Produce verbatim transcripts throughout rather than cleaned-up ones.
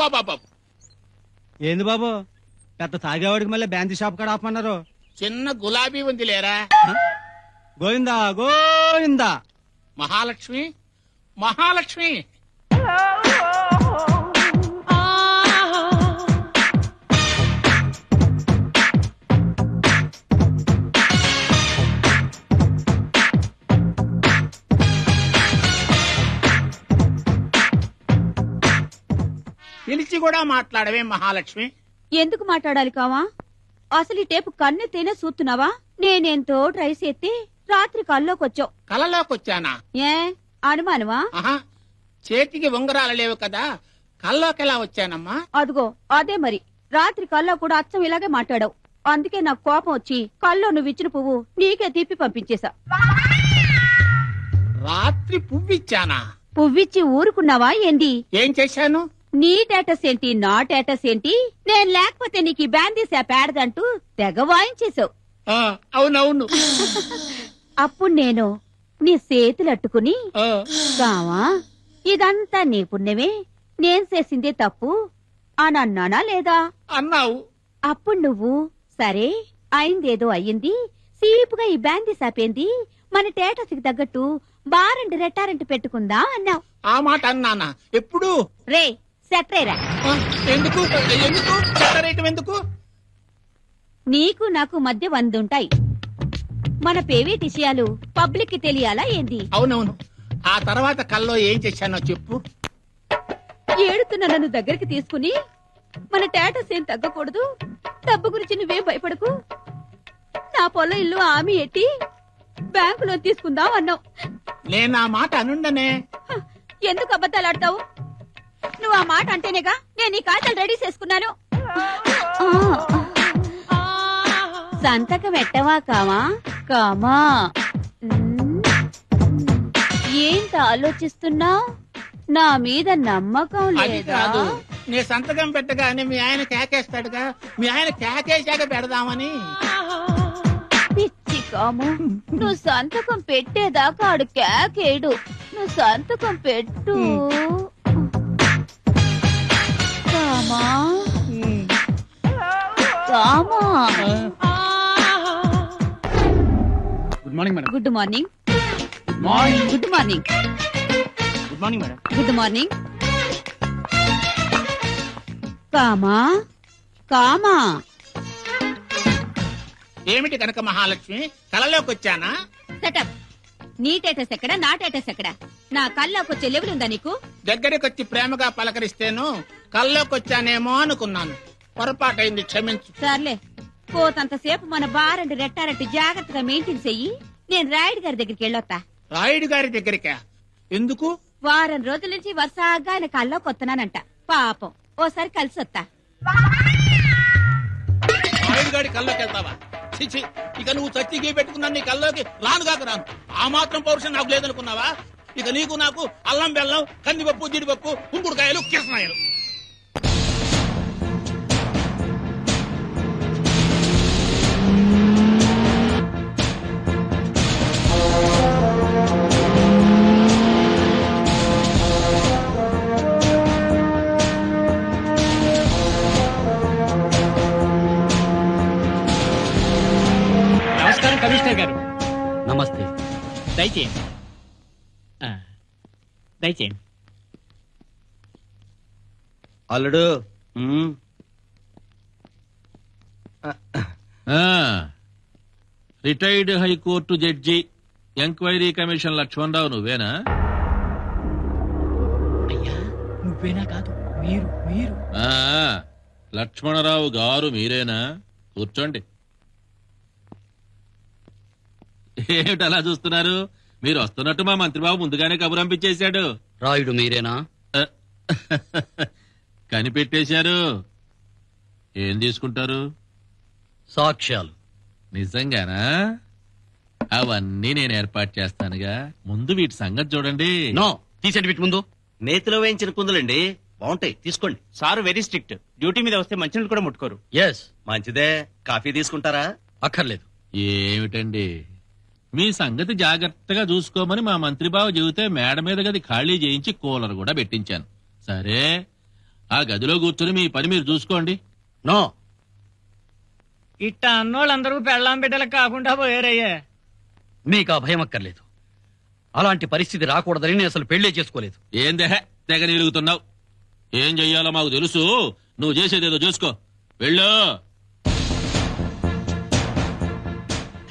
बाबू तागेवाड़की मल्ल bandy षाप का आफमन्नारू गुलाबी उंदी लेरा गोविंदा गोविंदा महालक्ष्मी महालक्ष्मी పిలిచి కూడా మాట్లాడవే మహాలక్ష్మి ఎందుకు మాట్లాడాలి కావా అసలు ఈ టేప్ కన్నెతేనే చూస్తున్నావా నేనేంతో ట్రై చేస్తే రాత్రి కల్లోకొచ్చావ్ కల్లోకొచ్చానా ఏ అనుమానమా ఆహా చేతికి వంగరాల లేవు కదా కల్లోకెలా వచ్చానమ్మా అదిగో అదే మరి రాత్రి కల్లో కూడా అచ్చం ఇలాగే మాట్లాడావ్ అందుకే నాకు కోపం వచ్చి కల్లో నువ్వు ఇచ్చిన పువ్వు నీకే తీపి పంపించేశా రాత్రి పువ్వు ఇచ్చానా పువ్వు ఇచ్చి ఊరుకున్నావా ఏంది ఏం చేశాను नी टेटस एंटी ना टेटस एंटी నేను లేకపోతే నీకి బ్యాండీ శాపాడదంటూ తెగ వాయించేసావ్ ఆ అవును అవును అప్పుడు నేను నీ చేతులు అట్టుకొని కావా ఇదంతా నీ పుణ్యమే నేను చేసిందే తప్పు అని అన్నానా లేదా అన్నావు అప్పుడు నువ్వు సరే అయిందేదో అయ్యింది సీపుగా ఈ బ్యాండీ శాపేంది మన टेटस కి తగ్గట్టు బారెంట్ రెటారెంట్ పెట్టుకుందా అన్నావు ఆ మాట అన్నానా ఎప్పుడు రే నీకు నాకు మధ్య వందుంటాయి మన పేవేట్ విషయాలు పబ్లిక్ కి తెలియాలా ఏంది అవునవును ఆ తర్వాత కల్లో ఏం చేశానో చెప్పు ఏడుతున్న నన్ను దగ్గరికి తీసుకుని మన టాటస్ ఏం తగ్గకూడదు డబ్బు గురించి నువ్వేం భయపడకు నా పొలం ఇల్లు ఆమె ఎట్టి బ్యాంకులో తీసుకుందాం అన్నావు నేను ఆ మాట అనుండనే ఎందుకు అబద్ధాలాడతావు నువ్వు ఆ మాట అంటేనేగా నేను ఈ కాగితాలు రెడీ చేసుకున్నాను సంతకం పెట్టవా కామా కామా ఏంత ఆలోచిస్తున్నావు నా మీద నమ్మకం లేదా నీ సంతకం పెట్టగానే మీ ఆయన కేకేస్తాడుగా మీ ఆయన కేకేశాక పెడదామని పిచ్చి కాము నువ్వు సంతకం పెట్టేదాకా ఆడు కేకేడు నువ్వు సంతకం పెట్టు కామా కామా good morning madam good morning morning good morning good morning madam good morning కామా కామా ఏమిటి కనక మహాలక్ష్మి కలలోకి వచ్చానా సెటప్ నీ టేటస్ ఎక్కడ నా టేటస్ ఎక్కడ నా కళ్ళకొచ్చే లెవెల్ ఉందా నీకు దగ్గరకొచ్చి ప్రేమగా పలకరిస్తేను కల్లోకొచ్చానేమో అనుకున్నాను పొరపాటైంది క్షమించు సర్లే పోతంతసేపు మన బారెండు రెట్టారెట్టు జాగ్రత్తగా మెయింటైన్ చెయ్యి నేను రాయుడు గారి దగ్గరికి వెళ్ళొస్తా రాయుడు గారి దగ్గరికా ఎందుకు వారం రోజుల నుంచి వరుసగా ఆయన కల్లోకొస్తున్నానంట పాపం ఓసారి కలిసి వస్తా రాయుడు గారి కల్లోకి వెళ్తావా చిచి ఇక నువ్వు చచ్చికి పెట్టుకున్నా నీ కల్లోకి రానుగాక రాను ఆ మాత్రం పౌరుషం నాకు లేదనుకున్నావా ఇక నీకు నాకు అల్లం బెల్లం కందిపప్పు జీడిపప్పు కుంకుడుకాయలు కిరసనాయలు నమస్కారం కమిషనర్ గారు నమస్తే దయచేయండి దయచేయండి అల్లుడు retired high court judge enquiry commission Lakshmanarao నువ్వేనా అయ్యా నువ్వేనా కాదు మీరు మీరు లక్ష్మణరావు గారు మీరేనా కూర్చోండి ఏమిటలా చూస్తున్నారు మీరు వస్తున్నట్టు మా మంత్రిబాబు ముందుగానే కబురు పంపించేశాడు రాయుడు మీరేనా కనిపెట్టేశారు ఏం తీసుకుంటారు సాక్ష్యాలు నిజంగానా అవన్నీ నేను ఏర్పాటు చేస్తానుగా ముందు వీటి సంగతి చూడండి నో తీసేటి వీటి ముందు నేతిలో వేయించిన కుందులండి బాగుంటాయి తీసుకోండి సార్ వెరీ స్ట్రిక్ట్ డ్యూటీ మీద వస్తే మంచినీళ్ళు కూడా ముట్టుకోరు ఎస్ మంచిదే కాఫీ తీసుకుంటారా అక్కర్లేదు ఏమిటండి మీ సంగతి జాగ్రత్తగా చూసుకోమని మా మంత్రిబాబు చెబితే మేడ మీద గది ఖాళీ చేయించి కూలర్ కూడా పెట్టించాను సరే ఆ గదిలో కూర్చుని మీ పని మీరు చూసుకోండి. నో ఇట్ట అన్నోళ్ళందరూ పెళ్ళాం బిడ్డలకు కాకుండా పోయారయ్యా. మీకు ఆ భయం అక్కర్లేదు. అలాంటి పరిస్థితి రాకూడదని నేను అసలు పెళ్లే చేసుకోలేదు. ఏందే తెగ నిలుగుతున్నావు? ఏం చెయ్యాలో మాకు తెలుసు. నువ్వు చేసేదేదో చేసుకో వెళ్ళు.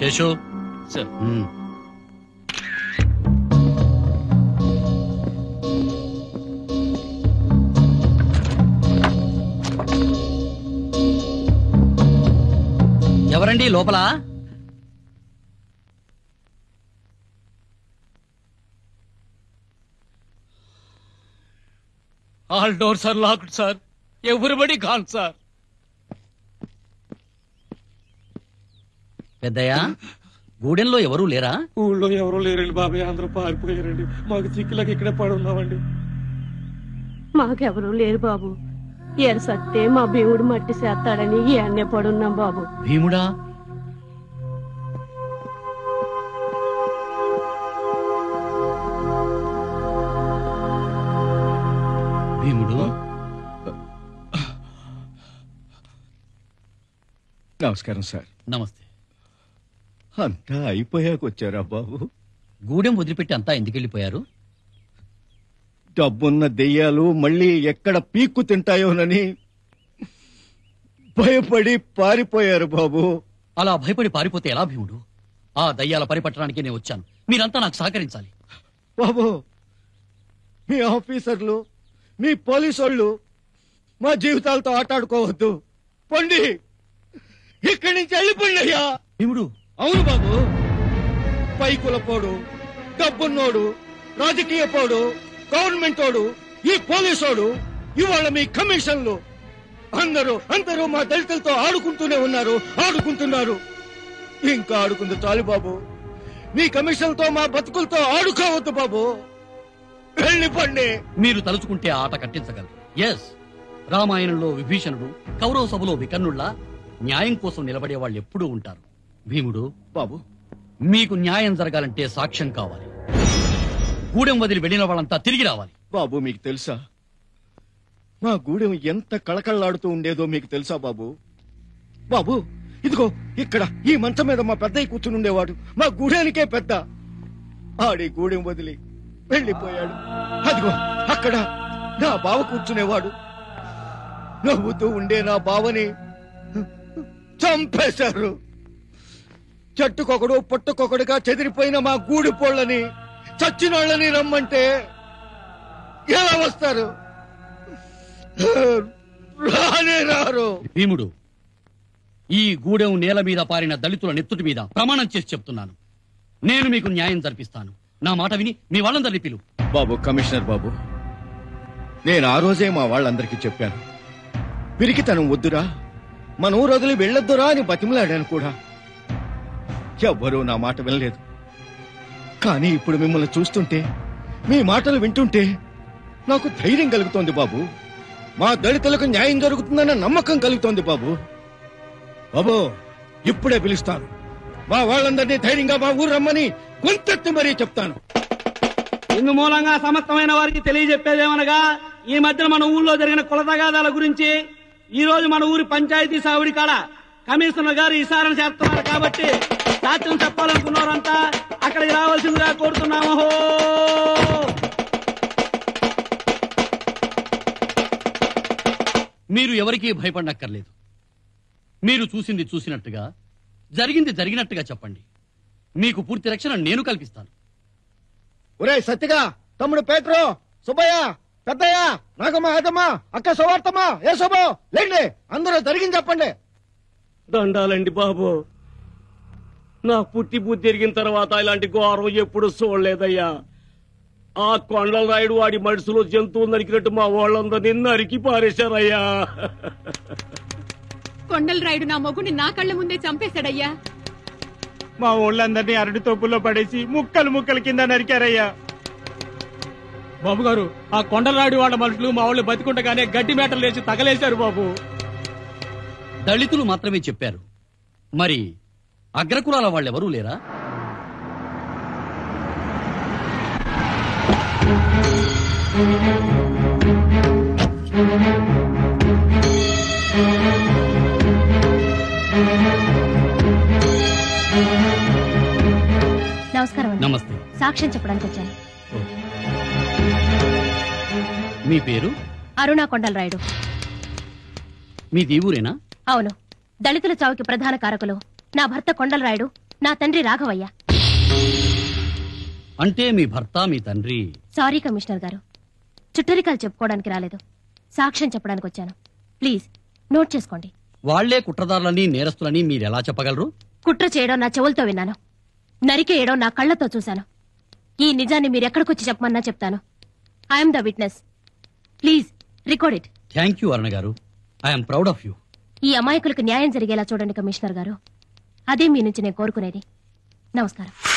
శేషు సార్, ఎవరండి లోపల? All doors are locked sir. Everybody call sir. పెద్దయ్యా, గూడెంలో ఎవరూ లేరా? ఊళ్ళో ఎవరూ లేరండి బాబయ్య, అందరూ పారిపోయారండి. మాకు చిక్కులకి ఇక్కడే పడున్నామండి. మాకెవరూ లేరు బాబు. ఎర సత్తే మా భీముడు మట్టి చేస్తాడని ఇవన్నీ పడున్నాం బాబు. భీముడా? భీముడు నమస్కారం సార్. నమస్తే. అంతా అయిపోయాకొచ్చారా బాబు? గూడెం వదిలిపెట్టి అంతా ఎందుకెళ్ళిపోయారు? డబ్బున్న దెయ్యాలు మళ్ళీ ఎక్కడ పీక్కు తింటాయోనని భయపడి పారిపోయారు బాబు. అలా భయపడి పారిపోతే ఎలా భీముడు? ఆ దయ్యాల పరిపట్టడానికి నేను వచ్చాను. మీరంతా నాకు సహకరించాలి బాబు. మీ ఆఫీసర్లు, మీ పోలీసు వాళ్ళు మా జీవితాలతో ఆటాడుకోవద్దు. పండి, ఇక్కడి నుంచి వెళ్ళిపోండి అయ్యా. భీముడు? అవును బాబు. పైకులపోడు, డబ్బున్నోడు, రాజకీయ పోడు, గవర్నమెంట్ వాడు, ఈ పోలీసోడు, ఇవాళ మీ కమిషన్లు అందరూ అందరూ మా దళితులతో ఆడుకుంటూనే ఉన్నారు, ఆడుకుంటున్నారు. ఇంకా ఆడుకుంది చాలు బాబు. మీ కమిషన్లతో మా బతుకులతో ఆడుకోవద్దు బాబు. వెళ్ళిపోండి. మీరు తలుచుకుంటే ఆట కట్టించగలరు. ఎస్, రామాయణంలో విభీషణుడు, కౌరవ సభలో వికర్ణుల్లా న్యాయం కోసం నిలబడే వాళ్ళు ఎప్పుడూ ఉంటారు. భీముడు బాబు, మీకు న్యాయం జరగాలంటే సాక్ష్యం కావాలి. గూడెం వదిలి వెళ్ళిన వాళ్ళంతా తిరిగి రావాలి బాబు. మీకు తెలుసా మా గూడెం ఎంత కళకళలాడుతూ ఉండేదో? మీకు తెలుసా బాబు? బాబు ఇదిగో ఇక్కడ ఈ మంచం మీద మా పెద్దయ్య కూర్చుని ఉండేవాడు. మా గూడెనికే పెద్ద. ఆడి గూడెం వదిలి వెళ్ళిపోయాడు. అదిగో అక్కడ నా బావ కూర్చునేవాడు. నవ్వుతూ ఉండే నా బావని చంపేశారు. చెట్టుకొకడు పుట్టుకొకడుగా చెదిరిపోయిన మా గూడి పోళ్ళని, చచ్చినోళ్ళని రమ్మంటే ఎలా వస్తారు? రానే రారు. భీముడు, ఈ గూడెం నేల మీద పారిన దళితుల నెత్తుటి మీద ప్రమాణం చేసి చెప్తున్నాను, నేను మీకు న్యాయం జరిపిస్తాను. నా మాట విని మీ వాళ్ళందరినీ పిలు. బాబు, కమిషనర్ బాబు, నేను ఆ రోజే మా వాళ్ళందరికీ చెప్పాను. పిరికితనం వద్దురా, మన ఊరు వదిలి వెళ్ళొద్దురా అని బతిమలాడాను కూడా. ఎవ్వరూ నా మాట వినలేదు. కానీ ఇప్పుడు మిమ్మల్ని చూస్తుంటే, మీ మాటలు వింటుంటే నాకు ధైర్యం కలుగుతోంది బాబు. మా దళితులకు న్యాయం జరుగుతుందన్న నమ్మకం కలుగుతోంది బాబు. బాబు ఇప్పుడే పిలుస్తాను మా వాళ్ళందరినీ. ధైర్యంగా మా ఊరు రమ్మని కొంతెత్తి మరీ చెప్తాను. ఇందు మూలంగా సమస్తమైన వారికి తెలియజెప్పేదేమనగా, ఈ మధ్యన మన ఊళ్ళో జరిగిన కులతగాదాల గురించి ఈ రోజు మన ఊరి పంచాయతీ సావిడి కాడ కమిషనర్ గారు విచారణ చేస్తున్నారు. కాబట్టి సాక్ష్యం చెప్పాలనుకున్నారంతా అక్కడికి రావాల్సిందిగా కోరుతున్నాము. మీరు ఎవరికీ భయపడనక్కర్లేదు. మీరు చూసింది చూసినట్టుగా, జరిగింది జరిగినట్టుగా చెప్పండి. మీకు పూర్తి రక్షణ నేను కల్పిస్తాను. ఒరేయ్ సత్తిగా, తమ్ముడు పేట్రో, సుబ్బయ్య, పెద్దయ్య, నాగమ్మ, ఆదమ్మ, అక్క సువార్తమ్మ, యేసోబో లేండి, అందరూ జరిగింది చెప్పండి. దండాలండి బాబు, నా పుట్టి బుద్ధి తిరిగిన తర్వాత ఇలాంటి ఘోరం ఎప్పుడు చూడలేదయ్యా. ఆ కొండల రాయుడు వాడి మనుషులు జంతువులు నరికినట్టు మా వాళ్ళందరినీ నరికి పారేశారయ్యా. కొండల రాయుడు నా మొగుని నా కళ్ళ ముందే చంపేశాడయ్యా. మా ఊళ్ళందరినీ అరటి తోపుల్లో పడేసి ముక్కలు ముక్కలు కింద నరికారయ్యా. బాబు గారు, ఆ కొండలరాయుడు వాళ్ళ మనుషులు మా వాళ్ళు బతికుండగానే గడ్డి మేటలు లేచి తగలేశారు బాబు. దళితులు మాత్రమే చెప్పారు, మరి అగ్రకులాల వాళ్ళెవరూ లేరా? నమస్కారం. నమస్తే. సాక్ష్యం చెప్పడానికి వచ్చాను. మీ పేరు? అరుణ కొండలరాయుడు. మీ దేవురేనా? అవును. దళితుల చావుకి ప్రధాన కారకులు నా భర్త కొండలరాయుడు, నా తండ్రి రాఘవయ్య. అంటే మీ భర్త మీ తండ్రి? సారీ కమిషనర్ గారు, చుట్టరికాలు చెప్పుకోవడానికి రాలేదు, సాక్ష్యం చెప్పడానికి వచ్చాను. ప్లీజ్ నోట్ చేసుకోండి. వాళ్లే కుట్రదారులని నేరస్తులని మీరెలా చెప్పగలరు? కుట్ర చేయడం నా చెవులతో విన్నాను, నరికేయడం నా కళ్లతో చూశాను. ఈ నిజాన్ని మీరెక్కడికొచ్చి చెప్పమన్నా చెప్తాను. I'm the witness, please record it. Thank you Aruna గారు, ఐఎమ్ ప్రౌడ్ ఆఫ్ యూ. ఈ అమాయకులకు న్యాయం జరిగేలా చూడండి కమిషనర్ గారు, అదే మీ నుంచి నేను కోరుకునేది. నమస్కారం.